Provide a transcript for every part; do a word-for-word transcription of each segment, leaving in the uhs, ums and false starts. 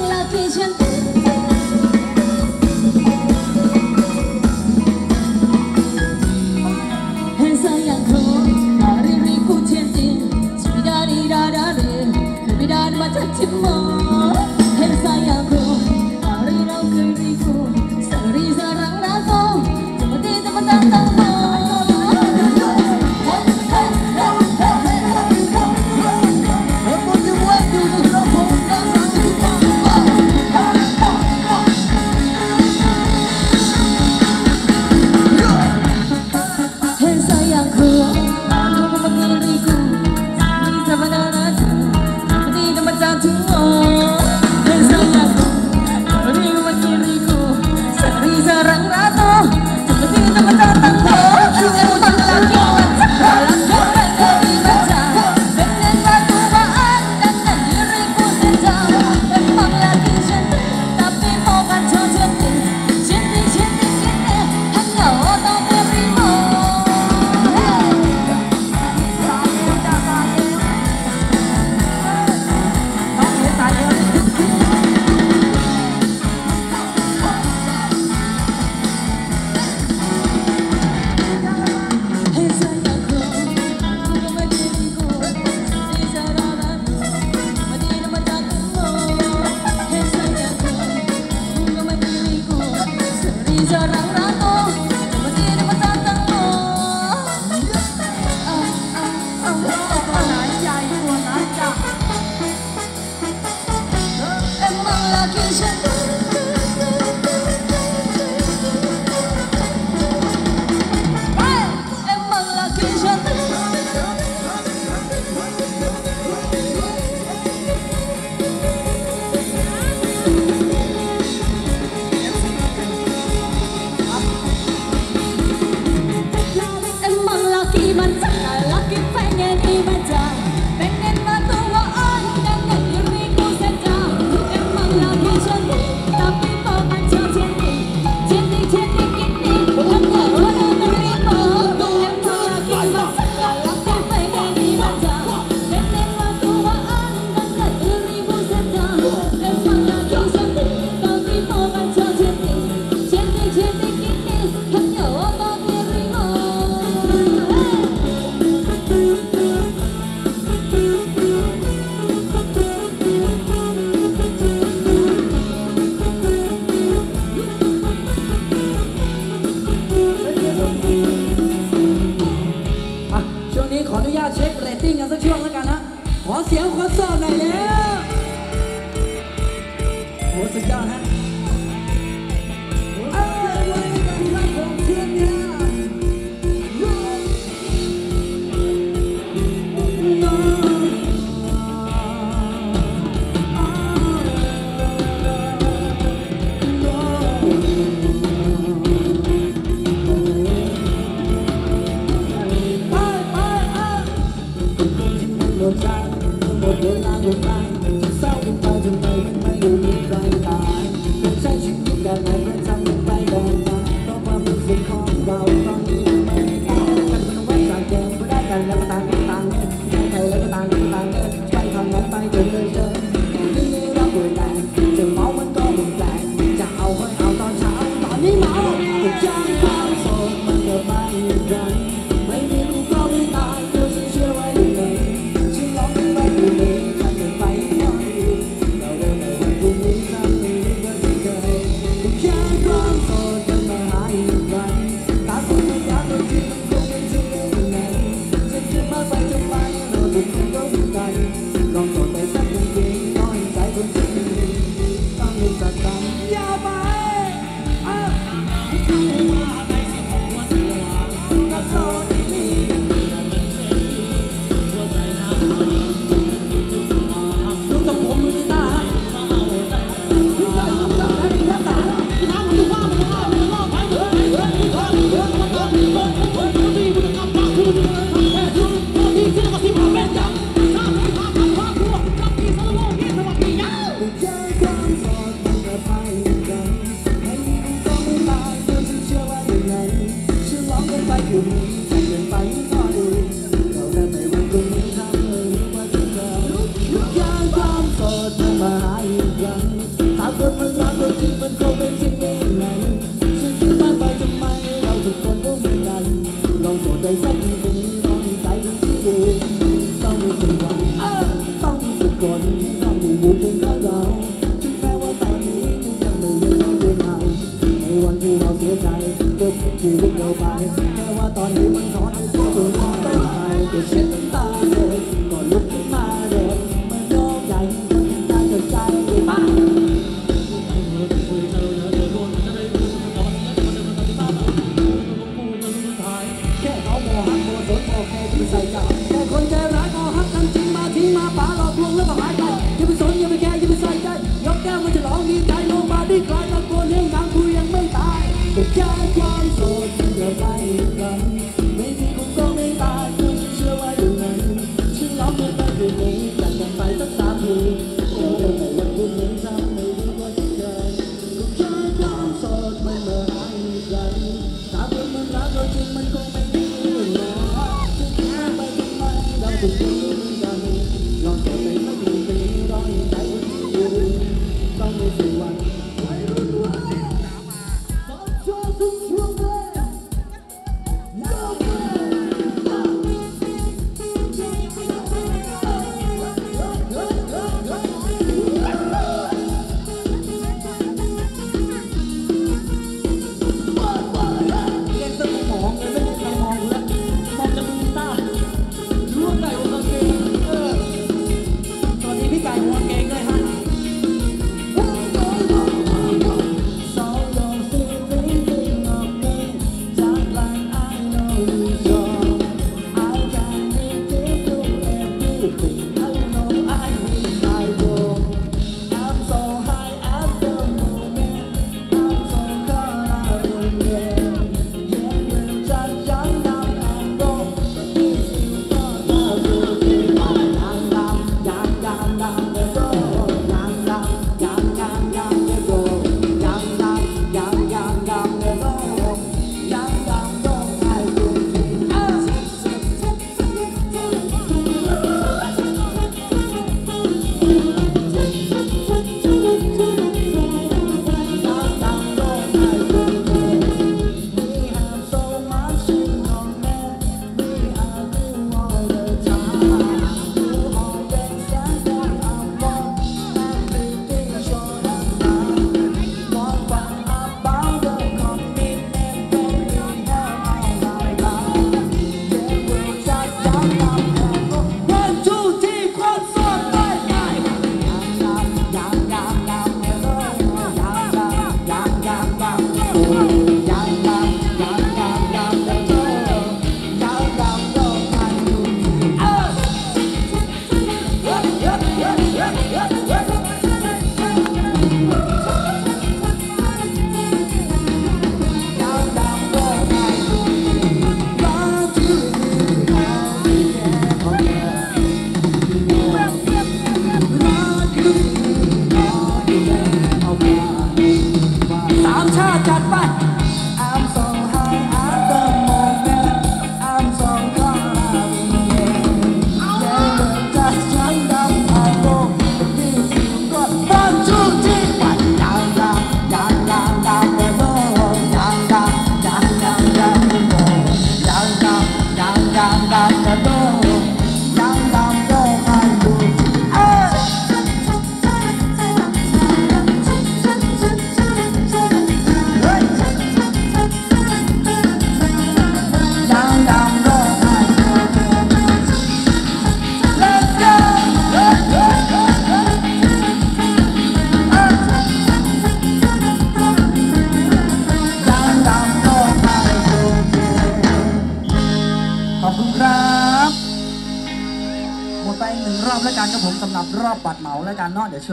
Hãy subscribe cho kênh Ghiền Mì Gõ để không bỏ lỡ những video hấp dẫn.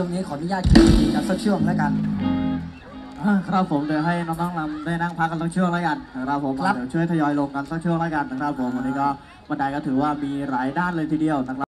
ช่วงนี้ขออนุญาตคิดกันสักช่วงแล้วกันครับผมเดี๋ยวให้น้องๆลำได้นั่งพักกันสักช่วงแล้วกันครับผมเดี๋ยวช่วยทยอยลงกันสักช่วงแล้วกันนะครับผมวันนี้ก็บันไดก็ถือว่ามีหลายด้านเลยทีเดียวนะครับ